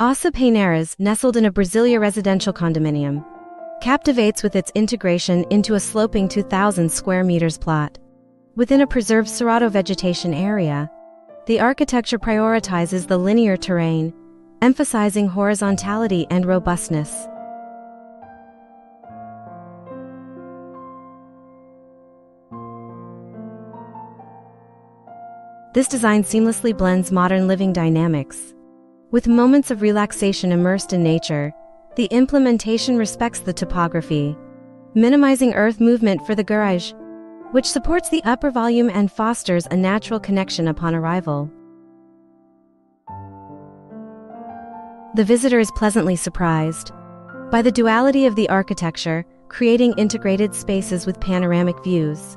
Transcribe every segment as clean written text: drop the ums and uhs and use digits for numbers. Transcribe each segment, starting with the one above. Casa Paineiras, nestled in a Brasilia residential condominium, captivates with its integration into a sloping 2,000 square meters plot. Within a preserved Cerrado vegetation area, the architecture prioritizes the linear terrain, emphasizing horizontality and robustness. This design seamlessly blends modern living dynamics with moments of relaxation immersed in nature. The implementation respects the topography, minimizing earth movement for the garage, which supports the upper volume and fosters a natural connection upon arrival. The visitor is pleasantly surprised by the duality of the architecture, creating integrated spaces with panoramic views.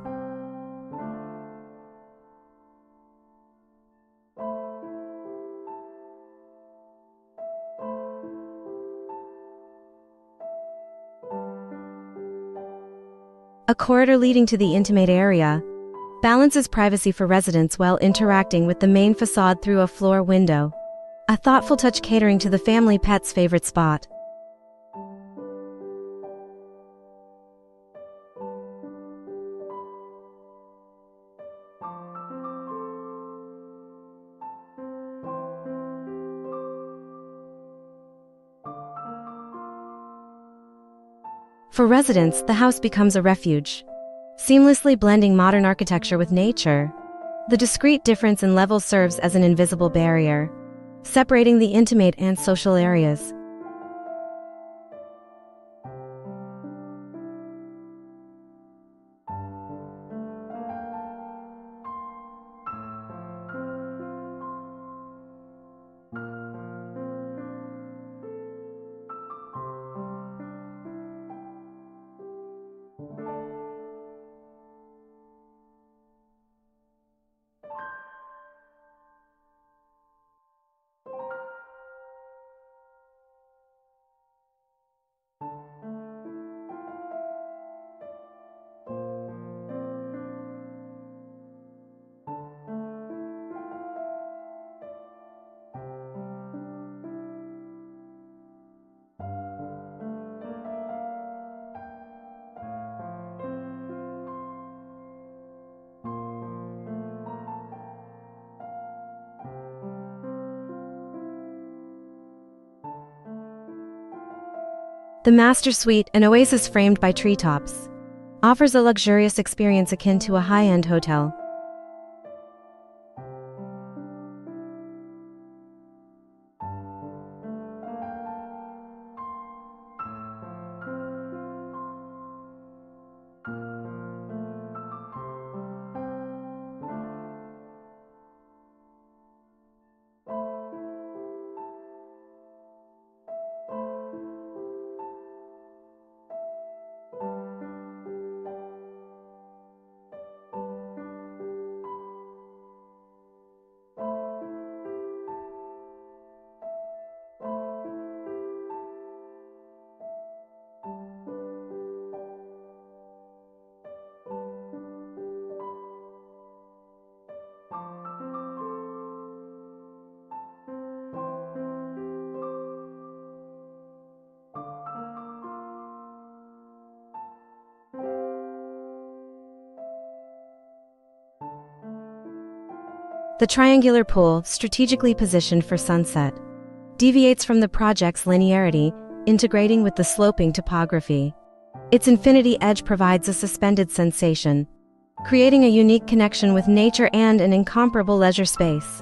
A corridor leading to the intimate area balances privacy for residents while interacting with the main facade through a floor window, a thoughtful touch catering to the family pet's favorite spot. For residents, the house becomes a refuge, seamlessly blending modern architecture with nature. The discrete difference in levels serves as an invisible barrier, separating the intimate and social areas. The master suite, an oasis framed by treetops, offers a luxurious experience akin to a high-end hotel. The triangular pool, strategically positioned for sunset, deviates from the project's linearity, integrating with the sloping topography. Its infinity edge provides a suspended sensation, creating a unique connection with nature and an incomparable leisure space.